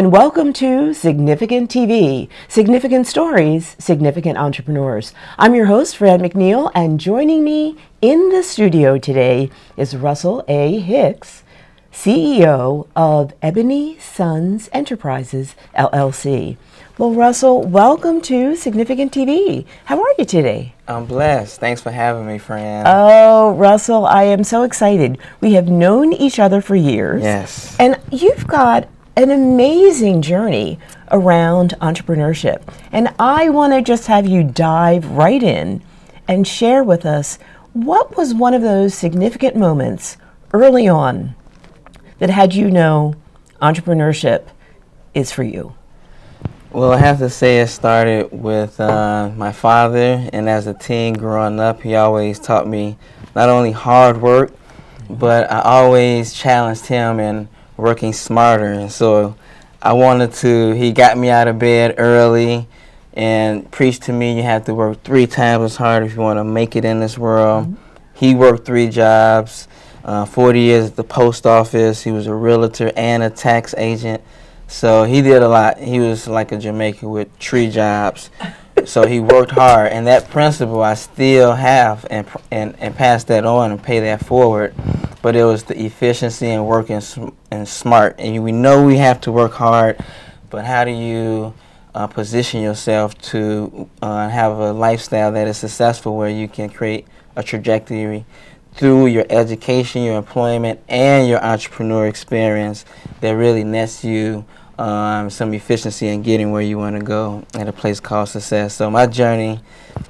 and welcome to Significant TV, Significant Stories, Significant Entrepreneurs. I'm your host, Franne McNeal, and joining me in the studio today is Russell A. Hicks, CEO of Ebony Suns Enterprises, LLC. Well, Russell, welcome to Significant TV. How are you today? I'm blessed. Thanks for having me, Fran. Oh, Russell, I am so excited. We have known each other for years. Yes. And you've got an amazing journey around entrepreneurship. And I want to just have you dive right in and share with us what was one of those significant moments early on that had you know entrepreneurship is for you. Well, I have to say it started with my father, and as a teen growing up, he always taught me not only hard work, but I always challenged him in working smarter. And so I wanted to, he got me out of bed early and preached to me, you have to work 3 times as hard if you want to make it in this world. Mm-hmm. He worked 3 jobs, 40 years at the post office. He was a realtor and a tax agent. So he did a lot. He was like a Jamaican with 3 jobs. So he worked hard, and that principle I still have and pass that on and pay that forward. But it was the efficiency and working and smart. And we know we have to work hard, but how do you position yourself to have a lifestyle that is successful where you can create a trajectory through your education, your employment, and your entrepreneur experience that really nets you some efficiency in getting where you want to go at a place called success. So my journey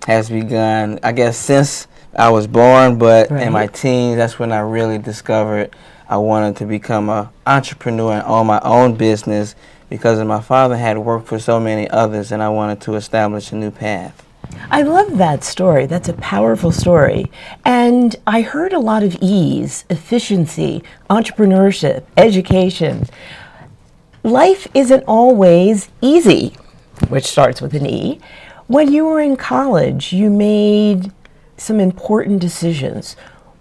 has begun, I guess, since I was born, but in my teens, that's when I really discovered I wanted to become an entrepreneur and own my own business, because my father had worked for so many others, and I wanted to establish a new path. I love that story. That's a powerful story. And I heard a lot of ease, efficiency, entrepreneurship, education. Life isn't always easy, which starts with an E. When you were in college, you made some important decisions.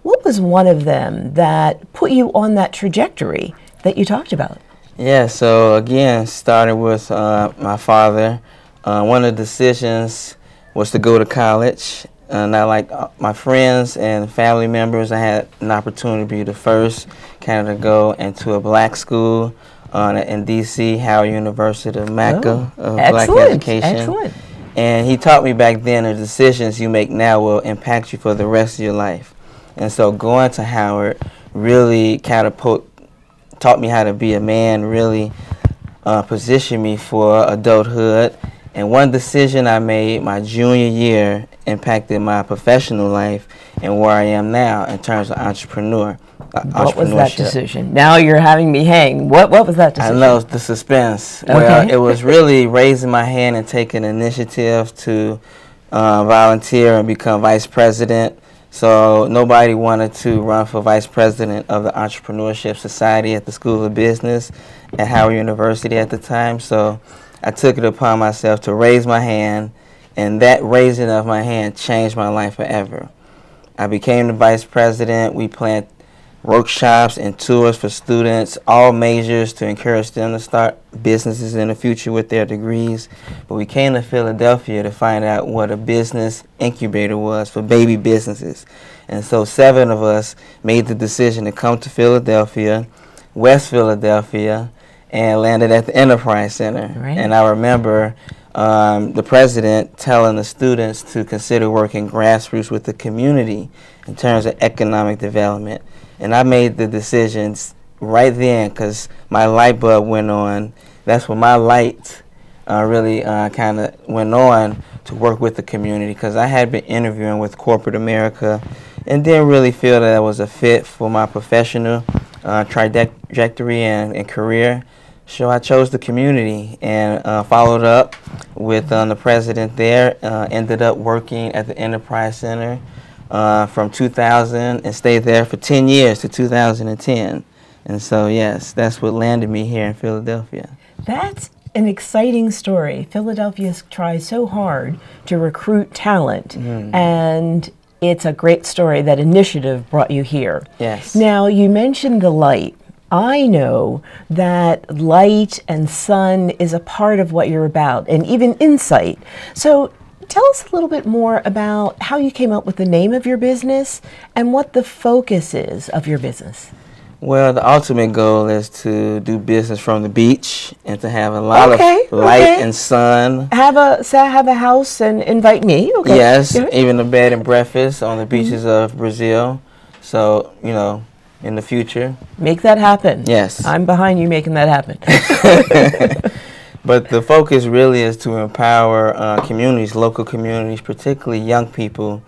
What was one of them that put you on that trajectory that you talked about? Yeah, so again, started with my father. One of the decisions was to go to college, and I, like my friends and family members, I had an opportunity to be the first kind of to go into a black school in D.C., Howard University of Maca, of Excellent. Black education. Excellent. And he taught me back then the decisions you make now will impact you for the rest of your life. And so going to Howard really kind of taught me how to be a man, really positioned me for adulthood. And one decision I made my junior year impacted my professional life and where I am now in terms of entrepreneurship. What was that decision? Now you're having me hang. What was that decision? I know, the suspense. Okay. Well, it was really raising my hand and taking initiative to volunteer and become vice president. So nobody wanted to run for vice president of the Entrepreneurship Society at the School of Business at Howard University at the time. So I took it upon myself to raise my hand, and that raising of my hand changed my life forever. I became the vice president. We planned workshops and tours for students, all majors, to encourage them to start businesses in the future with their degrees. But we came to Philadelphia to find out what a business incubator was for baby businesses. And so 7 of us made the decision to come to Philadelphia, West Philadelphia, and landed at the Enterprise Center. Right. And I remember the president telling the students to consider working grassroots with the community in terms of economic development. And I made the decisions right then because my light bulb went on. That's when my light really kind of went on to work with the community, because I had been interviewing with corporate America and didn't really feel that it was a fit for my professional trajectory and career. So I chose the community and followed up with the president there, ended up working at the Enterprise Center from 2000 and stayed there for 10 years to 2010. And so, yes, that's what landed me here in Philadelphia. That's an exciting story. Philadelphia tries so hard to recruit talent, and it's a great story. That initiative brought you here. Yes. Now, you mentioned the light. I know that light and sun is a part of what you're about, and even insight. So tell us a little bit more about how you came up with the name of your business and what the focus is of your business. Well, the ultimate goal is to do business from the beach and to have a lot of light and sun. Have a house and invite me. Okay. Yes, even a bed and breakfast on the beaches of Brazil. So, you know, in the future. Make that happen. Yes. I'm behind you making that happen. But the focus really is to empower communities, local communities, particularly young people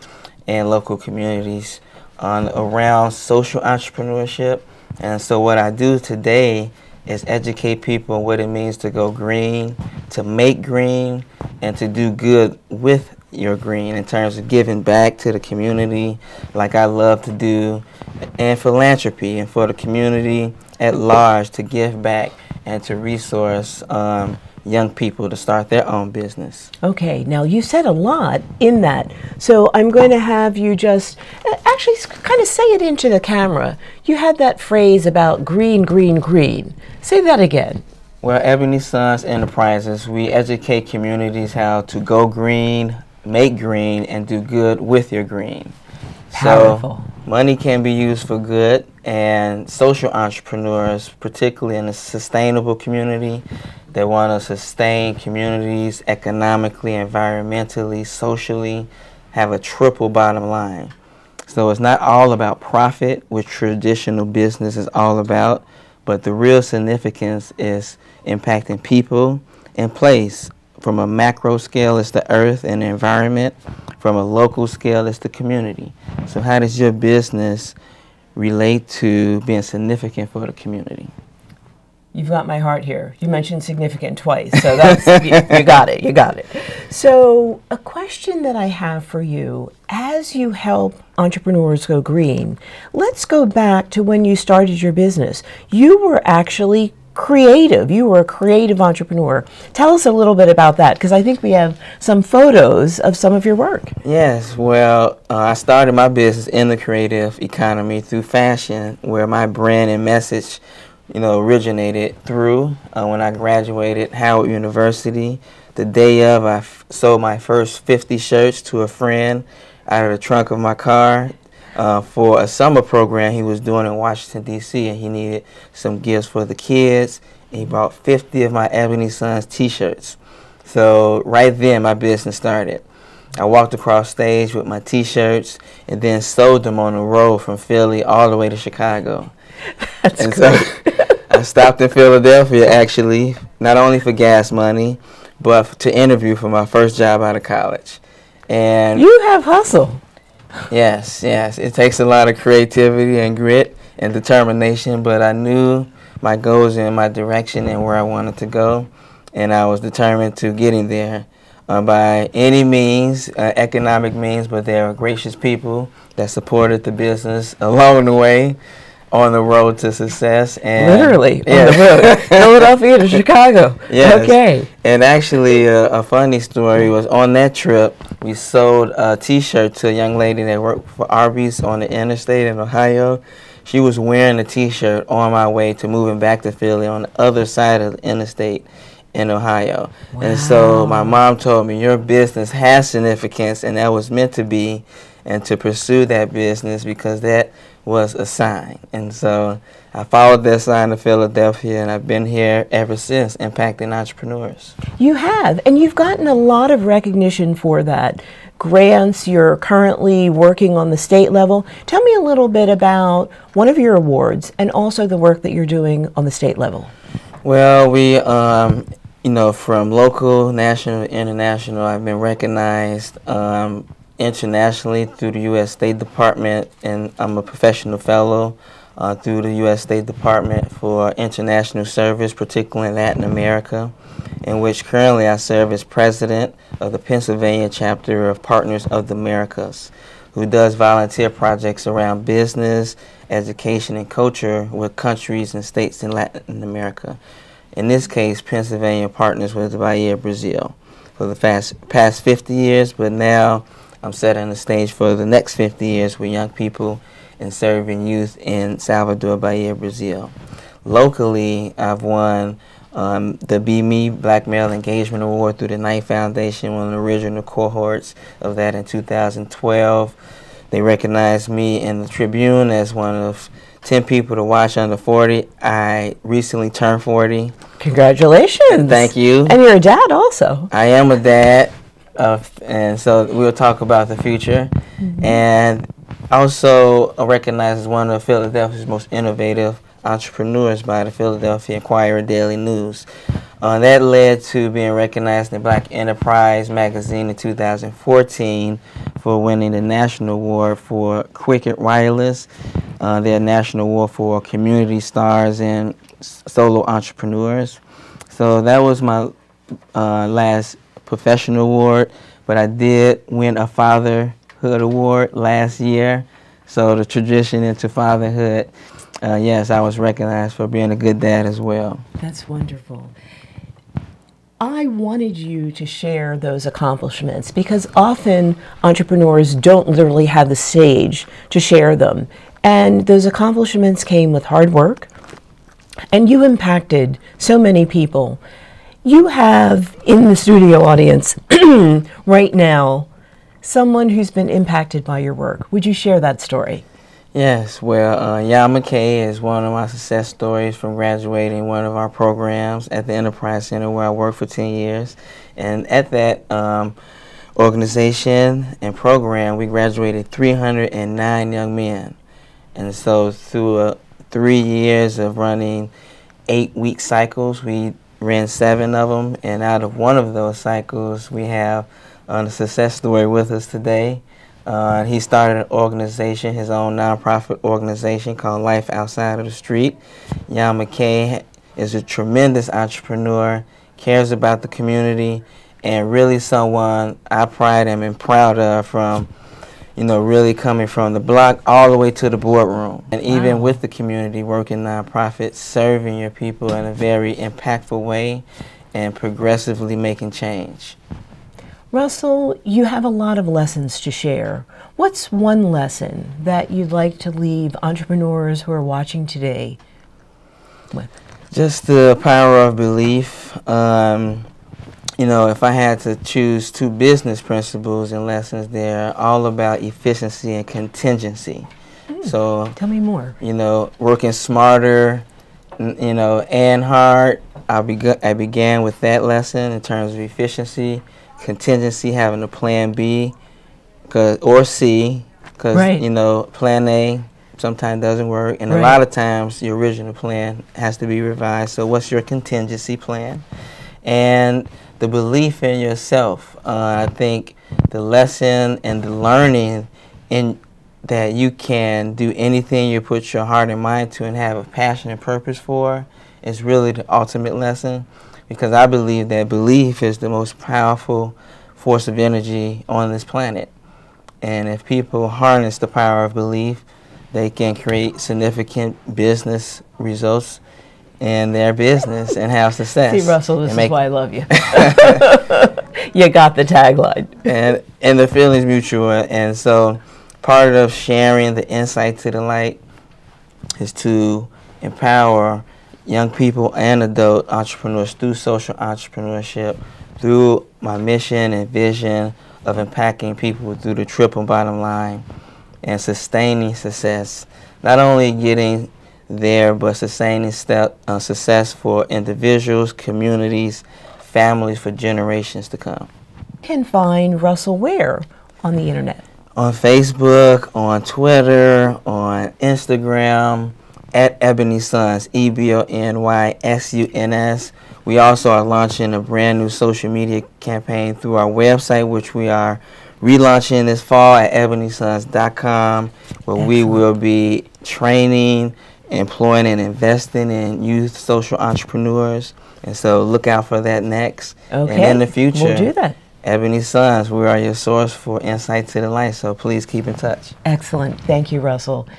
and local communities around social entrepreneurship. And so what I do today is educate people on what it means to go green, to make green, and to do good with your green in terms of giving back to the community like I love to do, and philanthropy, and for the community at large to give back and to resource young people to start their own business. Okay, now you said a lot in that, so I'm going to have you just actually kind of say it into the camera. You had that phrase about green, green, green. Say that again. Well, Ebony Suns Enterprises, we educate communities how to go green, make green, and do good with your green. Powerful. So money can be used for good, and social entrepreneurs, particularly in a sustainable community, they want to sustain communities economically, environmentally, socially, have a triple bottom line. So it's not all about profit, which traditional business is all about, but the real significance is impacting people and place. From a macro scale, it's the earth and the environment. From a local scale, it's the community. So how does your business relate to being significant for the community? You've got my heart here. You mentioned significant twice, so that's, you got it, you got it. So a question that I have for you, as you help entrepreneurs go green, let's go back to when you started your business. You were actually creative. You were a creative entrepreneur. Tell us a little bit about that, because I think we have some photos of some of your work. Yes, well, I started my business in the creative economy through fashion, where my brand and message originated through when I graduated Howard University. The day of, I sold my first 50 shirts to a friend out of the trunk of my car for a summer program he was doing in Washington, D.C., and he needed some gifts for the kids. And he bought 50 of my Ebony Suns T-shirts. So right then, my business started. I walked across stage with my T-shirts and then sold them on the road from Philly all the way to Chicago. That's great. So I stopped in Philadelphia, actually, not only for gas money, but to interview for my first job out of college. And you have hustle. Yes, yes. It takes a lot of creativity and grit and determination, but I knew my goals and my direction and where I wanted to go, and I was determined to getting there by any means, economic means, but there were gracious people that supported the business along the way. On the road to success. And literally, yeah. On the road. Philadelphia to Chicago. Yes. Okay. And actually, a funny story was on that trip, we sold a T-shirt to a young lady that worked for Arby's on the interstate in Ohio. She was wearing a T-shirt on my way to moving back to Philly on the other side of the interstate in Ohio. Wow. And so my mom told me, your business has significance, and that was meant to be, and to pursue that business because that was a sign. And so I followed that sign to Philadelphia, and I've been here ever since, impacting entrepreneurs. You have, and you've gotten a lot of recognition for that. Grants, you're currently working on the state level. Tell me a little bit about one of your awards and also the work that you're doing on the state level. Well, we, from local, national, international, I've been recognized internationally through the U.S. State Department, and I'm a professional fellow through the U.S. State Department for international service, particularly in Latin America, in which currently I serve as president of the Pennsylvania chapter of Partners of the Americas, who does volunteer projects around business, education, and culture with countries and states in Latin America. In this case, Pennsylvania partners with Bahia, Brazil, for the past 50 years, but now I'm setting the stage for the next 50 years with young people and serving youth in Salvador, Bahia, Brazil. locally, I've won the Be Me Black Male Engagement Award through the Knight Foundation, one of the original cohorts of that in 2012. They recognized me in the Tribune as one of 10 people to watch under 40. I recently turned 40. Congratulations. Thank you. And you're a dad also. I am a dad, and so we'll talk about the future. Mm-hmm. And also recognized as one of Philadelphia's most innovative entrepreneurs by the Philadelphia Inquirer Daily News. That led to being recognized in Black Enterprise Magazine in 2014 for winning the National Award for Quicket Wireless, their National Award for Community Stars and Solo Entrepreneurs. So that was my last professional award, but I did win a Fatherhood Award last year. So the tradition into fatherhood, yes, I was recognized for being a good dad as well. That's wonderful. I wanted you to share those accomplishments because often entrepreneurs don't literally have the stage to share them. And those accomplishments came with hard work, and you impacted so many people. You have in the studio audience right now someone who's been impacted by your work. Would you share that story? Yes, well, Yama McKay is one of my success stories from graduating one of our programs at the Enterprise Center where I worked for 10 years. And at that organization and program, we graduated 309 young men. And so through 3 years of running 8-week cycles, we ran 7 of them. And out of one of those cycles, we have a success story with us today. He started an organization, his own nonprofit organization called Life Outside of the Street. Yama McKay is a tremendous entrepreneur, cares about the community, and really someone I pride and am proud of from, you know, really coming from the block all the way to the boardroom. And wow. Even with the community, working nonprofits, serving your people in a very impactful way and progressively making change. Russell, you have a lot of lessons to share. What's one lesson that you'd like to leave entrepreneurs who are watching today with? Just the power of belief. You know, if I had to choose 2 business principles and lessons, they're all about efficiency and contingency. So, tell me more. You know, working smarter, you know, and hard. I began with that lesson in terms of efficiency. Contingency, having a plan B or C, because, right, you know, plan A sometimes doesn't work, and right, a lot of times your original plan has to be revised. So what's your contingency plan? And the belief in yourself. I think the lesson and the learning in that you can do anything you put your heart and mind to and have a passion and purpose for is really the ultimate lesson. Because I believe that belief is the most powerful force of energy on this planet. And if people harness the power of belief, they can create significant business results in their business and have success. See, Russell, this is why I love you. You got the tagline. And the feeling's mutual. And so part of sharing the insight to the light is to empower young people and adult entrepreneurs through social entrepreneurship, through my mission and vision of impacting people through the triple bottom line and sustaining success. Not only getting there, but sustaining success for individuals, communities, families for generations to come. You can find Russell where on the internet? On Facebook, on Twitter, on Instagram. At Ebony Suns, EbonySuns. We also are launching a brand new social media campaign through our website, which we are relaunching this fall at EbonySuns.com, where Excellent. We will be training, employing, and investing in youth social entrepreneurs. And so look out for that next. Okay. And in the future, we'll do that. Ebony Suns, we are your source for insight to the light, so please keep in touch. Excellent. Thank you, Russell.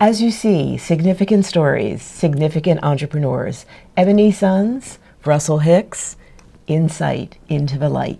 As you see, significant stories, significant entrepreneurs. Ebony Suns, Russell Hicks, insight into the light.